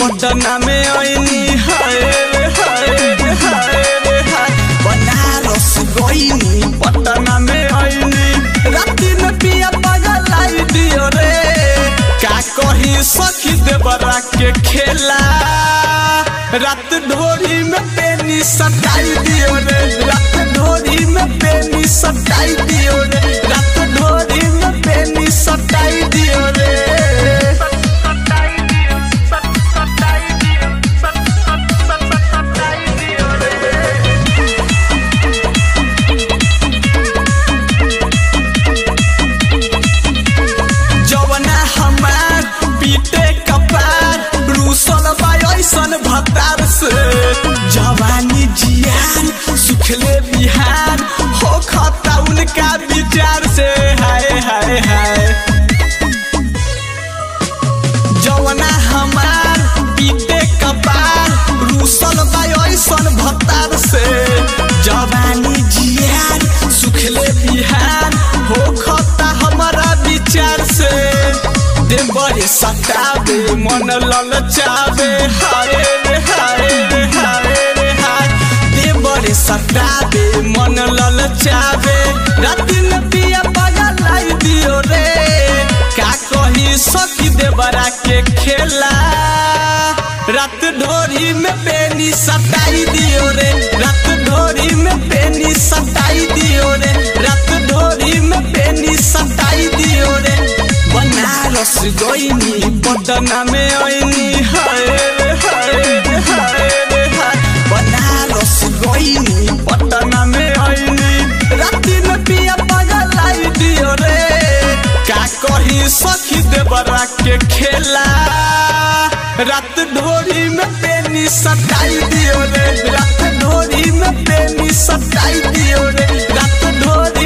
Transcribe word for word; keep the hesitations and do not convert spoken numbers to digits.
पटना में आईनी हाय रे हाय रे हाय रे हाय बनारस गईनी पटना में आईनी राती में पिया पगलाई दियो रे का कही सखी देवरा के खेला रात ढोरी में पेनी सताई दियो रे रात ढोरी में पेनी सताई दियो रे रात ढोरी में पेनी सताई दियो रे जवानी जियान सुखले बिहान हो खाता उनका विचार से हाय हाय हाय जवना हमार पीते कपार रूसल बायोसन भतार से जवानी जियान सुखले बिहान हो खाता हमारा विचार से दिन बड़े सतावे मन ललचावे हाय रे हाय रे हाय रे हाय दिन बड़े सतावे मन ललचावे रात में पिया पगलाई दियो रे का कही सखी देवरा के खेला रात ढोरी में पेनी सताई दियो रे रात ढोरी में पेनी सताई दियो रे रात ढोरी में पेनी सताई दियो रे बनारस गईनी पटना में आईनी हाय रे हाय रे हाय रे हाय बनारस गईनी पटना में आईनी राती में पिया पगलाई दियो रे का कही सखी देवरा के खेला रात ढोरी में पेनी सताई दियो रे रात ढोरी में पेनी सताई दियो रे रात ढोरी